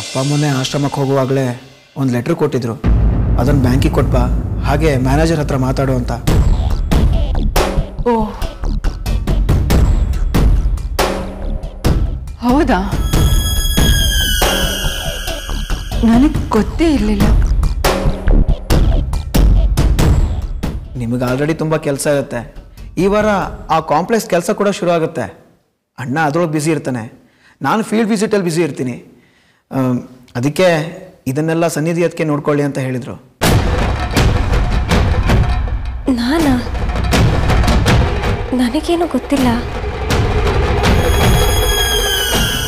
ಅಪ್ಪ ಮೊನ್ನೆ ಆಶ್ರಮಕ್ಕೆ ಹೋಗುವಾಗಲೇ ಒಂದು ಲೆಟರ್ ಕೊಟ್ಟಿದ್ರು, ಅದನ್ನ ಬ್ಯಾಂಕಿಗೆ ಕೊಟ್ಬಾ, ಹಾಗೆ ಮ್ಯಾನೇಜರ್ ಹತ್ರ ಮಾತಾಡು ಅಂತ. ಓ ಹೌದಾ, ನನಗೆ ಗೊತ್ತೇ ಇರಲಿಲ್ಲ. ನಿಮಗೆ ಆಲ್ರೆಡಿ ತುಂಬಾ ಕೆಲಸ ಇರುತ್ತೆ, ಈ ವಾರ ಆ ಕಾಂಪ್ಲೆಕ್ಸ್ ಕೆಲಸ ಕೂಡ ಶುರು ಆಗುತ್ತೆ. ಅಣ್ಣ ಅದರೊಳಗೆ ಬ್ಯುಸಿ ಇರ್ತಾನೆ, ನಾನು ಫೀಲ್ಡ್ ವಿಸಿಟಲ್ಲಿ ಬ್ಯುಸಿ ಇರ್ತೀನಿ. ಅದಕ್ಕೆ ಇದನ್ನೆಲ್ಲ ಸನ್ನಿಧಿ ಅದಕ್ಕೆ ನೋಡ್ಕೊಳ್ಳಿ ಅಂತ ಹೇಳಿದರು. ನನಗೇನು ಗೊತ್ತಿಲ್ಲ,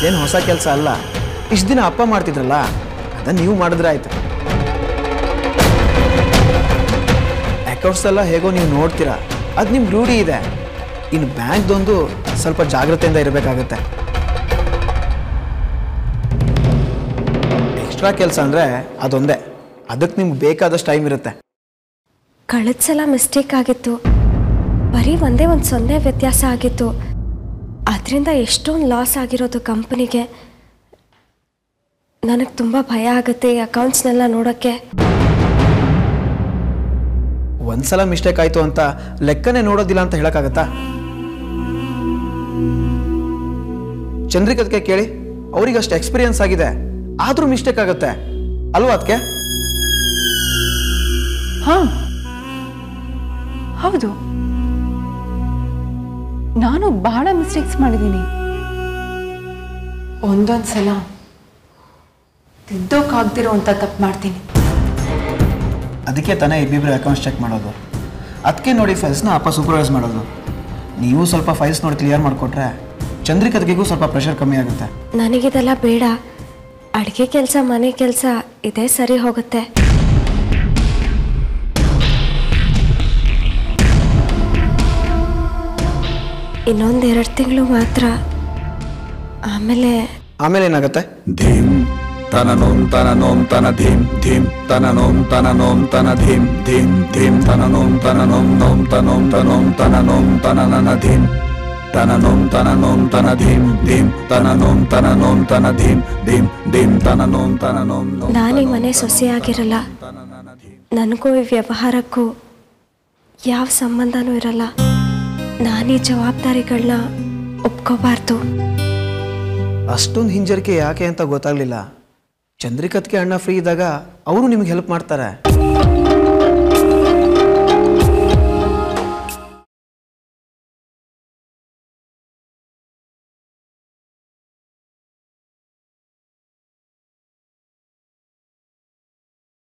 ಏನು ಹೊಸ ಕೆಲಸ ಅಲ್ಲ, ಇಷ್ಟು ದಿನ ಅಪ್ಪ ಮಾಡ್ತಿದ್ರಲ್ಲ ಅದನ್ನು ನೀವು ಮಾಡಿದ್ರೆ ಆಯಿತು. ಅಕೌಂಟ್ಸ್ ಎಲ್ಲ ಹೇಗೋ ನೀವು ನೋಡ್ತೀರಾ, ಅದು ನಿಮ್ಮ ರೂಢಿ ಇದೆ. ಇನ್ನು ಬ್ಯಾಂಕ್ದೊಂದು ಸ್ವಲ್ಪ ಜಾಗ್ರತೆಯಿಂದ ಇರಬೇಕಾಗತ್ತೆ. ಎಕ್ಸ್ಟ್ರಾ ಕೆಲಸ ಅಂದರೆ ಅದೊಂದೇ, ಅದಕ್ಕೆ ನಿಮ್ಗೆ ಬೇಕಾದಷ್ಟು ಟೈಮ್ ಇರುತ್ತೆ. ಕಳೆದ ಸಲ ಮಿಸ್ಟೇಕ್ ಆಗಿತ್ತು, ಬರೀ ಒಂದೇ ಒಂದು 0 ವ್ಯತ್ಯಾಸ ಆಗಿತ್ತು. ಅದರಿಂದ ಎಷ್ಟೊಂದು ಲಾಸ್ ಆಗಿರೋದು ಕಂಪನಿಗೆ. ನನಗೆ ತುಂಬ ಭಯ ಆಗುತ್ತೆ ಈ ಅಕೌಂಟ್ಸ್ನೆಲ್ಲ ನೋಡೋಕ್ಕೆ. ಒಂದ್ಸಲ ಮಿಸ್ಟೇಕ್ ಆಯಿತು ಅಂತ ಲೆಕ್ಕನೇ ನೋಡೋದಿಲ್ಲ ಅಂತ ಹೇಳೋಕ್ಕಾಗತ್ತಾ? ಚಂದ್ರಿಕದಕ್ಕೆ ಕೇಳಿ, ಅವರಿಗಷ್ಟು ಎಕ್ಸ್ಪೀರಿಯನ್ಸ್ ಆಗಿದೆ, ಆದರೂ ಮಿಸ್ಟೇಕ್ ಆಗುತ್ತೆ ಅಲ್ವಾ ಅದಕ್ಕೆ? ಹಾಂ ಹೌದು, ನಾನು ಬಹಳ ಮಿಸ್ಟೇಕ್ಸ್ ಮಾಡಿದ್ದೀನಿ. ಒಂದೊಂದ್ಸಲ ತಿದ್ದೋಕ್ಕಾಗ್ದಿರೋ ಅಂತ ತಪ್ಪು ಮಾಡ್ತೀನಿ. ಅದಕ್ಕೆ ತಾನೇ ಇಬ್ಬಿಬ್ರು ಅಕೌಂಟ್ಸ್ ಚೆಕ್ ಮಾಡೋದು, ಅದಕ್ಕೆ ನೋಡಿ ಫೈಲ್ಸ್ನ ಅಪ್ಪ ಸೂಪರ್ವೈಸ್ ಮಾಡೋದು. ನೀವು ಸ್ವಲ್ಪ ಫೈಲ್ಸ್ ನೋಡಿ ಕ್ಲಿಯರ್ ಮಾಡಿಕೊಟ್ರೆ ಚಂದ್ರಿಕದಗಿಗೂ ಸ್ವಲ್ಪ ಪ್ರೆಷರ್ ಕಮ್ಮಿ ಆಗುತ್ತೆ. ನನಗಿದೆಲ್ಲ ಬೇಡ, ಅಡುಗೆ ಕೆಲಸ, ಮನೆ ಕೆಲಸ ಇದೇ ಸರಿ ಹೋಗುತ್ತೆ. ಇನ್ನೊಂದು 2 ತಿಂಗಳು ಮಾತ್ರ, ಆಮೇಲೆ ಆಮೇಲೆ ಏನಾಗುತ್ತೆ? ತನ ನೋಂ ತನ ನೋಂ ತನ ಧೀಂ ಧೀಂ ತನ ನೋಂ ತನ ನೋಂ ತನ ಧೀಂ ಧೀಂ ಧೀಂ ತನ ನೋಂ ತನ ನೋಂ ನೋಂ ತನೋಂ ತನೋಂ ತನ ನೋಂ ತನ ನನ ಧೀಂ ತನ ನೋಂ ತನ ನೋಂ ತನ ಧೀಂ ಧೀಂ ತನ ನೋಂ ತನ ನೋಂ ತನ ಧೀಂ ಧೀಂ ಧೀಂ ತನ ನೋಂ ತನ ನೋಂ ನೋಂ. ನಾನೀ ಮನೆ ಸೊಸೆಯಾಗಿರಲ್ಲ, ನನಗೂ ಈ ವ್ಯವಹಾರಕ್ಕೂ ಯಾವ ಸಂಬಂಧನೂ ಇರಲ್ಲ. ನಾನೀ ಜವಾಬ್ದಾರಿಗಳನ್ನ ಒಪ್ಕೋಬಾರ್ದು. ಅಷ್ಟೊಂದು ಹಿಂಜರಿಕೆ ಯಾಕೆ ಅಂತ ಗೊತ್ತಾಗ್ಲಿಲ್ಲ. ಚಂದ್ರಿಕತ್ಗೆ ಅಣ್ಣ ಫ್ರೀ ಇದ್ದಾಗ ಅವರು ನಿಮಗೆ ಹೆಲ್ಪ್ ಮಾಡ್ತಾರೆ.